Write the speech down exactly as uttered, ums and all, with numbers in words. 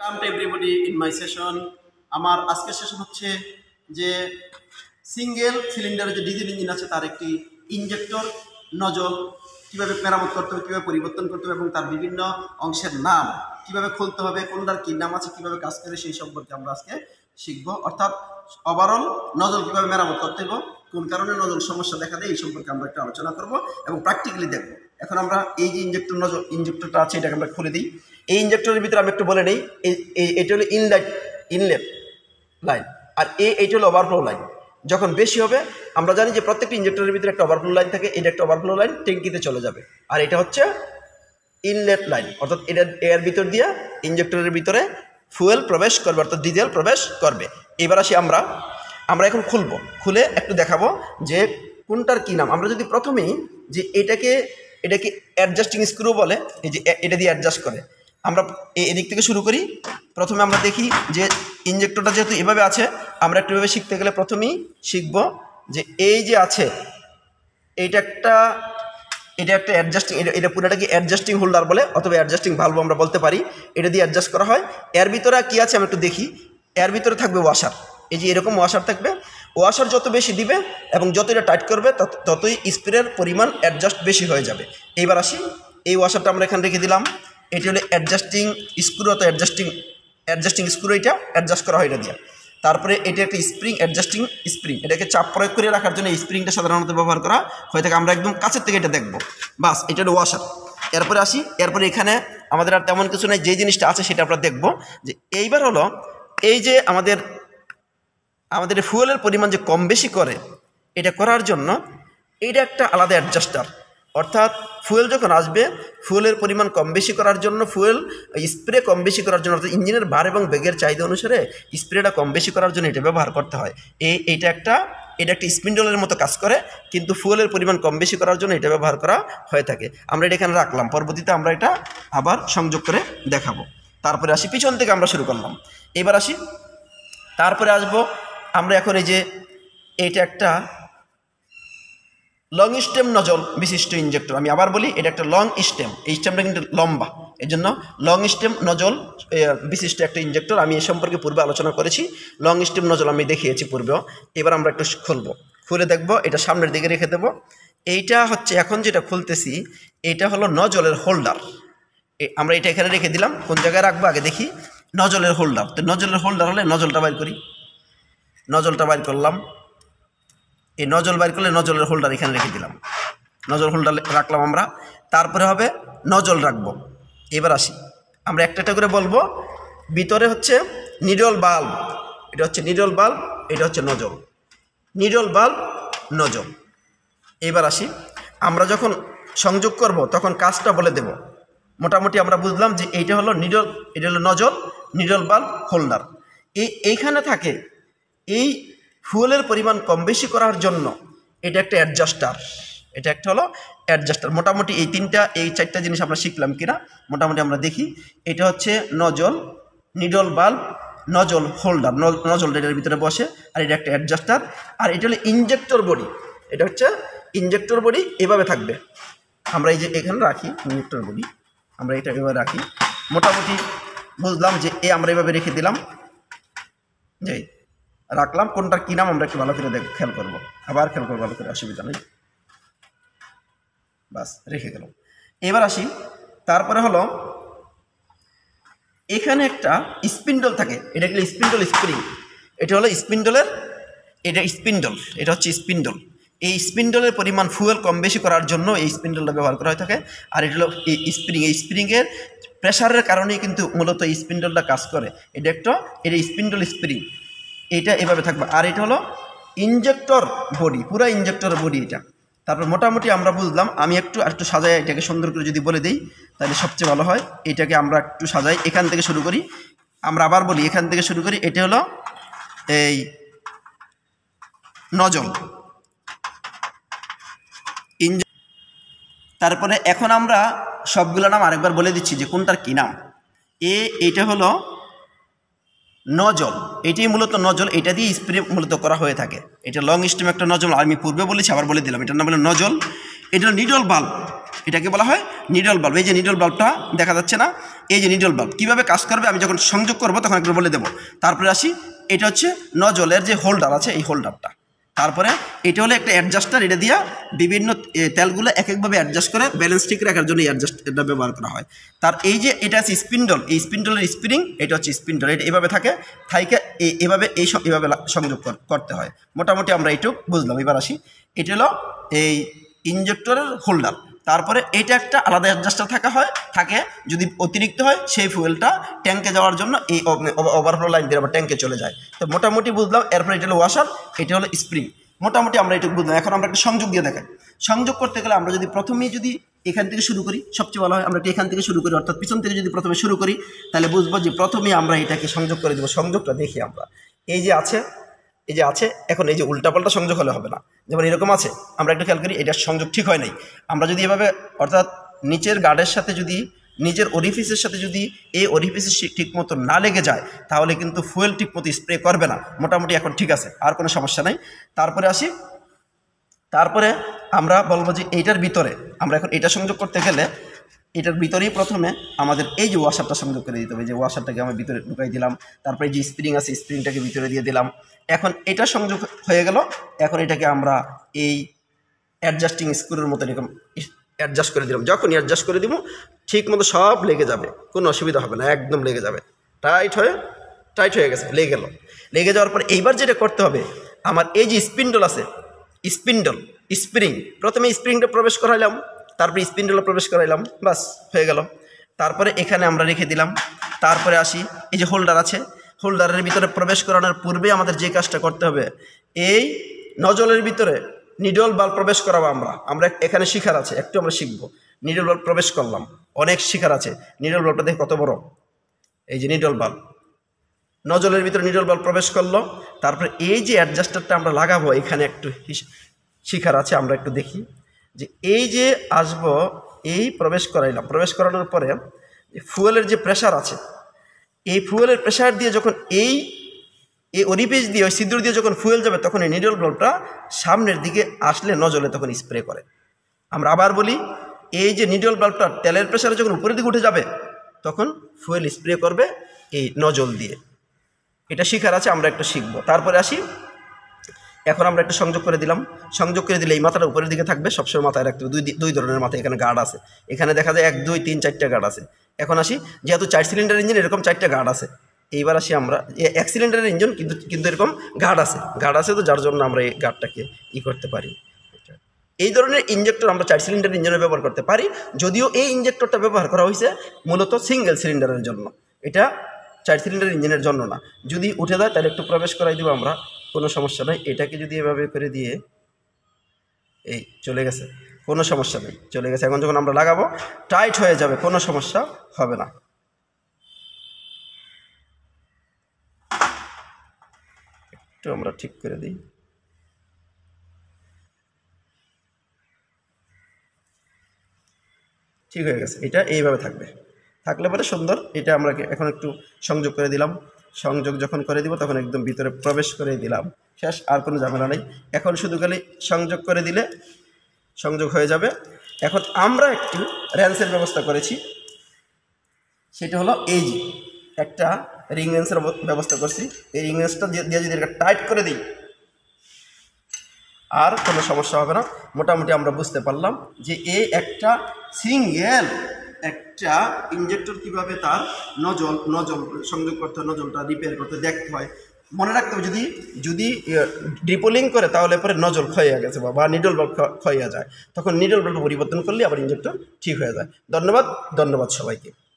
Welcome to everybody in my session. আমার আজকের session হচ্ছে যে সিঙ্গেল সিলিন্ডারের যে ডিজেল ইঞ্জিন আছে তার একটি ইনজেক্টর নজল কিভাবে মেরামত করতে হবে, কিভাবে পরিবর্তন করতে হবে এবং তার বিভিন্ন অংশের নাম কিভাবে খুলতে হবে, কোনটার কি নাম আছে, কিভাবে কাজ করে সেই সম্পর্কে আমরা আজকে শিখব। অর্থাৎ ওভারঅল নজল কিভাবে মেরামত করতে হবে, কোন কারণে নজল সমস্যা দেখা দেয় এই সম্পর্কে আমরা একটা আলোচনা করব এবং প্র্যাকটিক্যালি দেখব। এখন আমরা এই যে ইনজেক্টর নজল ইনজেক্টরটা আছে এটাকে আমরা খুলে দিই। এই ইনজেক্টরের ভিতরে আমি একটু বলে নেই, এটা হলো ইনলেট ইনলেট লাইন আর এ এইটা হলো ওভারফ্লো লাইন। যখন বেশি হবে, আমরা জানি যে প্রত্যেকটি ইনজেক্টরের ভিতরে একটা ওভারফ্লো লাইন থাকে, এটা একটা ওভারফ্লো লাইন ট্যাঙ্কিতে চলে যাবে, আর এটা হচ্ছে ইনলেট লাইন। অর্থাৎ এটা এর ভিতর দিয়ে ইনজেক্টরের ভিতরে ফুয়েল প্রবেশ করবে, অর্থাৎ ডিজেল প্রবেশ করবে। এবার আসি আমরা আমরা এখন খুলব, খুলে একটু দেখাবো যে কোনটার কী নাম। আমরা যদি প্রথমেই যে এটাকে এটাকে অ্যাডজাস্টিং স্ক্রু বলে, এই যে এটা দিয়ে অ্যাডজাস্ট করে। আমরা এদিক থেকে শুরু করি। প্রথমে আমরা দেখি যে ইনজেক্টরটা যেহেতু এভাবে আছে, আমরা একটু এভাবে শিখতে গেলে প্রথমেই শিখব যে এই যে আছে এইটা একটা এটা একটা অ্যাডজাস্টিং, এটা এটা পুরোটাকে অ্যাডজাস্টিং হোল্ডার বলে অথবা অ্যাডজাস্টিং ভালভ আমরা বলতে পারি। এটা দিয়ে অ্যাডজাস্ট করা হয়। এর ভিতরে কী আছে আমি একটু দেখি। এর ভিতরে থাকবে ওয়াশার, এই যে এরকম ওয়াশার থাকবে। ওয়াশার যত বেশি দিবে এবং যত এটা টাইট করবে ততই স্প্রের পরিমাণ অ্যাডজাস্ট বেশি হয়ে যাবে। এইবার আসি, এই ওয়াশারটা আমরা এখানে রেখে দিলাম। এটি হলো অ্যাডজাস্টিং স্ক্রু অথবা অ্যাডজাস্টিং অ্যাডজাস্টিং স্ক্রু, এটা অ্যাডজাস্ট করা হয় এটা দিয়ে। তারপরে এটা একটা স্প্রিং, অ্যাডজাস্টিং স্প্রিং, এটাকে চাপ প্রয়োগ করে রাখার জন্য এই স্প্রিংটা সাধারণত ব্যবহার করা হয়ে থাকে। আমরা একদম কাছের থেকে এটা দেখব। বাস, এটা হলো ওয়াশার। এরপরে আসি, এরপরে এখানে আমাদের আর তেমন কিছু নেই, যে জিনিসটা আছে সেটা আমরা দেখব। যে এইবার হলো এই যে আমাদের আমাদের ফুয়েলের পরিমাণ যে কম বেশি করে, এটা করার জন্য এটা একটা আলাদা অ্যাডজাস্টার। অর্থাৎ ফুয়েল যখন আসবে, ফুয়েলের পরিমাণ কম বেশি করার জন্য, ফুয়েল স্প্রে কম বেশি করার জন্য, অর্থাৎ ইঞ্জিনের ভার এবং বেগের চাহিদা অনুসারে স্প্রেটা কম বেশি করার জন্য এটা ব্যবহার করতে হয়। এই এইটা একটা এটা একটা স্পিন্ডলের মতো কাজ করে, কিন্তু ফুয়েলের পরিমাণ কম বেশি করার জন্য এটা ব্যবহার করা হয়ে থাকে। আমরা এটা এখানে রাখলাম, পরবর্তীতে আমরা এটা আবার সংযোগ করে দেখাবো। তারপরে আসি, পিছন থেকে আমরা শুরু করলাম। এবার আসি, তারপরে আসবো আমরা এখন এই যে এটা একটা লং স্টেম নজল বিশিষ্ট ইনজেক্টর। আমি আবার বলি, এটা একটা লং স্টেম, এই স্টেমটা কিন্তু লম্বা, এর জন্য লং স্টেম নজল বিশিষ্ট একটা ইনজেক্টর। আমি এ সম্পর্কে পূর্বে আলোচনা করেছি, লং স্টেম নজল আমি দেখিয়েছি পূর্বেও। এবার আমরা একটু খুলবো, খুলে দেখব। এটা সামনের দিকে রেখে দেবো। এইটা হচ্ছে এখন যেটা খুলতেছি, এটা হলো নজলের হোল্ডার। আমরা এটা এখানে রেখে দিলাম, কোন জায়গায় রাখবো আগে দেখি। নজলের হোল্ডার, তো নজলের হোল্ডার হলে নজলটা বাইর করি। নজলটা বাইর করলাম, এই নজল বাইর করলে নজলের হোল্ডার এখানে রেখে দিলাম, নজল হোল্ডার রাখলাম আমরা। তারপরে হবে নজল রাখবো। এবার আসি, আমরা একটা একটা করে বলবো। ভিতরে হচ্ছে নিডল বাল্ব, এটা হচ্ছে নিডল বাল্ব, এটা হচ্ছে নজল, নিডল বাল্ব, নজল। এবার আসি, আমরা যখন সংযোগ করব তখন কাজটা বলে দেব। মোটামুটি আমরা বুঝলাম যে এইটা হলো নিডল, এটা হলো নজল, নিডল বাল্ব, হোল্ডার। এই এইখানে থাকে এই ফুয়েলের পরিমাণ কম বেশি করার জন্য এটা একটা অ্যাডজাস্টার, এটা একটা হলো অ্যাডজাস্টার। মোটামুটি এই তিনটা এই চারটা জিনিস আমরা শিখলাম কিনা মোটামুটি আমরা দেখি। এটা হচ্ছে nozzle, needle bulb, nozzle holder, nozzle এটার ভিতরে বসে, আর এটা একটা অ্যাডজাস্টার। আর এটা হলো ইনজেক্টর বডি, এটা হচ্ছে ইনজেক্টর বডি, এভাবে থাকবে। আমরা এই যে এখানে রাখি ইনজেক্টর বডি, আমরা এটা এভাবে রাখি। মোটামুটি বুঝলাম যে এ আমরা এভাবে রেখে দিলাম, যাই রাখলাম। কোনটার কী নাম আমরা একটু ভালো করে দেখ খেয়াল করবো, আবার খেয়াল করবো ভালো করে, অসুবিধা নেই। বাস, রেখে গেল। এবার আসি, তারপরে হলো এখানে একটা স্পিন্ডল থাকে, এটা গেলে স্পিন্ডল স্প্রিং, এটা হলো স্পিন্ডলের, এটা স্পিন্ডল, এটা হচ্ছে স্পিন্ডল। এই স্পিন্ডলের পরিমাণ ফুয়েল কম বেশি করার জন্য এই স্পিন্ডলটা ব্যবহার করা হয়ে থাকে। আর এটা হলো এই স্প্রিং, এই স্প্রিংয়ের প্রেশারের কারণেই কিন্তু মূলত এই স্পিন্ডলটা কাজ করে। এটা একটা এটা স্পিন্ডল স্প্রিং, এটা এভাবে থাকবে। আর এটা হলো ইনজেক্টর বডি, পুরো ইনজেক্টর বডি এটা। তারপর মোটামুটি আমরা বুঝলাম। আমি একটু একটু সাজাই এটাকে সুন্দর করে যদি বলে দিই তাহলে সবচেয়ে ভালো হয়। এটাকে আমরা একটু সাজাই, এখান থেকে শুরু করি। আমরা আবার বলি, এখান থেকে শুরু করি। এটা হলো এই নজল, ইনজে তারপরে এখন আমরা সবগুলো নাম আরেকবার বলে দিচ্ছি যে কোনটার কী নাম। এ এটা হলো নজল, এটি মূলত নজল, এটা দিয়ে স্প্রে মূলত করা হয়ে থাকে। এটা লং স্টেম একটা নজল, আমি পূর্বে বলেছি, আবার বলে দিলাম, এটার নাম হলো নজল। এটা নিডল বাল্ব, এটাকে বলা হয় নিডল বাল্ব। এই যে নিডল বাল্বটা দেখা যাচ্ছে না, এই যে নিডল বাল্ব কিভাবে কাজ করবে আমি যখন সংযোগ করব তখন একটু বলে দেব। তারপরে আসি, এটা হচ্ছে নজলের যে হোল্ডার আছে এই হোল্ডারটা। তারপরে এটা হলো একটা অ্যাডজাস্টার, এটা দিয়ে বিভিন্ন তেলগুলো এক একভাবে অ্যাডজাস্ট করে ব্যালেন্স ঠিক রাখার জন্য অ্যাডজাস্ট এটা ব্যবহার করা হয়। তার এই যে এটা আছে স্পিন্ডল, এই স্পিন্ডলের স্প্রিং, এটা হচ্ছে স্পিন্ডল, এটা এভাবে থাকে, থাইকে এভাবে এই এভাবে সংযোগ করতে হয়। মোটামুটি আমরা এইটুক বুঝলাম। এবার আসি, এটা হলো এই ইঞ্জেক্টরের হোল্ডার। তারপরে এটা একটা আলাদা অ্যাডজাস্টার থাকা হয় থাকে, যদি অতিরিক্ত হয় সেই ফুয়েলটা ট্যাঙ্কে যাওয়ার জন্য এই ওভারফ্লো লাইন দিয়ে আবার ট্যাঙ্কে চলে যায়। তো মোটামুটি বুঝলাম। এরপরে এটা হলো ওয়াশার, এটা হলো স্প্রিং। মোটামুটি আমরা এটুকু বুঝলাম। এখন আমরা একটা সংযোগ দিয়ে দেখাই। সংযোগ করতে গেলে আমরা যদি প্রথমেই যদি এখান থেকে শুরু করি সবচেয়ে ভালো হয়, আমরা এখান থেকে শুরু করি, অর্থাৎ পিছন থেকে যদি প্রথমে শুরু করি তাহলে বুঝবো যে প্রথমে আমরা এটাকে সংযোগ করে দেবো। সংযোগটা দেখি আমরা, এই যে আছে এই যে আছে এখন এই যে উল্টাপাল্টা সংযোগ হলে হবে না। যেমন এরকম আছে, আমরা একটু খেয়াল করি, এটার সংযোগ ঠিক হয় নাই। আমরা যদি এভাবে অর্থাৎ নিচের গার্ডের সাথে যদি নিজের অরিফিসের সাথে যদি এই অরিফিসের ঠিকমতো না লেগে যায় তাহলে কিন্তু ফুয়েল ঠিকমতো স্প্রে করবে না। মোটামুটি এখন ঠিক আছে, আর কোনো সমস্যা নাই। তারপরে আসি, তারপরে আমরা বলবো যে এইটার ভিতরে আমরা এখন এটা সংযোগ করতে গেলে এটার ভিতরেই প্রথমে আমাদের এই যে ওয়াশারটা সংযোগ করে দিতে হবে। যে ওয়াশারটাকে আমি ভিতরে ঢুকাই দিলাম, তারপরে যে স্প্রিং আছে স্প্রিংটাকে ভিতরে দিয়ে দিলাম। এখন এটা সংযোগ হয়ে গেল। এখন এটাকে আমরা এই অ্যাডজাস্টিং স্ক্রুর মতো এরকম অ্যাডজাস্ট করে দিলাম। যখনই অ্যাডজাস্ট করে দিব ঠিক মতো সব লেগে যাবে, কোনো অসুবিধা হবে না, একদম লেগে যাবে। টাইট হয়ে টাইট হয়ে গেছে, লেগে গেল। লেগে যাওয়ার পর এইবার যেটা করতে হবে, আমার এই যে স্পিন্ডল আছে স্পিন্ডল স্প্রিং, প্রথমে স্প্রিংটা প্রবেশ করাইলাম, তারপরে স্পিন্ডলে প্রবেশ করাইলাম, বাস হয়ে গেল। তারপরে এখানে আমরা রেখে দিলাম। তারপরে আসি, এই যে হোল্ডার আছে, হোল্ডারের ভিতরে প্রবেশ করানোর পূর্বে আমাদের যে কাজটা করতে হবে, এই নজলের ভিতরে নিডল বাল্ব প্রবেশ করাবো। আমরা আমরা এখানে শিখার আছে, একটু আমরা শিখবো। নিডল বাল্ব প্রবেশ করলাম, অনেক শিখার আছে। নিডল বাল্বটা দেখে কত বড়, এই যে নিডল বাল্ব, নজলের ভিতরে নিডল বাল্ব প্রবেশ করলো। তারপরে এই যে অ্যাডজাস্টারটা আমরা লাগাবো, এখানে একটু শিখার আছে, আমরা একটু দেখি যে এই যে আসবো, এই প্রবেশ করাইলাম। প্রবেশ করানোর পরে ফুয়েলের যে প্রেশার আছে, এই ফুয়েলের প্রেশার দিয়ে যখন এই এই অরিফিস দিয়ে ওই ছিদ্র দিয়ে যখন ফুয়েল যাবে তখন এই নিডল বাল্বটা সামনের দিকে আসলে নজলে তখন স্প্রে করে। আমরা আবার বলি, এই যে নিডল বাল্বটা তেলের প্রেশারে যখন উপরের দিকে উঠে যাবে তখন ফুয়েল স্প্রে করবে এই নজল দিয়ে। এটা শিখার আছে, আমরা একটু শিখব। তারপরে আসি, এখন আমরা একটু সংযোগ করে দিলাম। সংযোগ করে দিলে এই মাথাটা উপরের দিকে থাকবে, সবসময় মাথায় রাখতে হবে। দুই দুই ধরনের মাথা এখানে গার্ড আছে, এখানে দেখা যায় এক দুই তিন চারটা গার্ড আছে। এখন আসি, যেহেতু চার সিলিন্ডার ইঞ্জিন এরকম চারটা গার্ড আছে। এইবার আসি আমরা, এক সিলিন্ডারের ইঞ্জিন কিন্তু কিন্তু এরকম গার্ড আছে, গার্ড আছে তো যার জন্য আমরা এই গার্ডটাকে ই করতে পারি। এই ধরনের ইঞ্জেক্টর আমরা চার সিলিন্ডার ইঞ্জিনে ব্যবহার করতে পারি, যদিও এই ইঞ্জেক্টরটা ব্যবহার করা হয়েছে মূলত সিঙ্গেল সিলিন্ডারের জন্য, এটা চার সিলিন্ডার ইঞ্জিনের জন্য না। যদি উঠে যায় তাহলে একটু প্রবেশ করাই দেবো আমরা, কোনো সমস্যা নাই। এটাকে যদি এভাবে করে দিয়ে এই চলে গেছে, কোনো সমস্যা নেই, চলে গেছে। এখন যখন আমরা লাগাবো টাইট হয়ে যাবে, কোনো সমস্যা হবে না। একটু আমরা ঠিক করে দিই, ঠিক হয়ে গেছে। এটা এইভাবে থাকবে, থাকলে পরে সুন্দর। এটা আমরা এখন একটু সংযোগ করে দিলাম। সংযোগ যখন করে দিব তখন একদম ভিতরে প্রবেশ করে দিলাম, শেষ, আর কোনো ঝামেলা নেই। এখন শুধু খালি সংযোগ করে দিলে সংযোগ হয়ে যাবে। এখন আমরা একটু রেঞ্চের ব্যবস্থা করেছি, সেটা হলো এই যে একটা রিং রেঞ্চের ব্যবস্থা করছি। এই রিং রেঞ্চটা দিয়ে যদি এটা টাইট করে দিই আর কোনো সমস্যা হবে না। মোটামুটি আমরা বুঝতে পারলাম যে এই একটা সিঙ্গেল একটা ইঞ্জেক্টর কীভাবে তার নজল নজল সংযোগ করতে হয়, নজলটা রিপেয়ার করতে দেখতে হয়। মনে রাখতে হবে, যদি যদি ডিপোলিং করে তাহলে পরে নজল ক্ষয় হয়ে গেছে বা নিডল বাল্ব ক্ষয় হয়ে যায়, তখন নিডল বাল্ব পরিবর্তন করলে আবার ইঞ্জেক্টর ঠিক হয়ে যায়। ধন্যবাদ, ধন্যবাদ সবাইকে।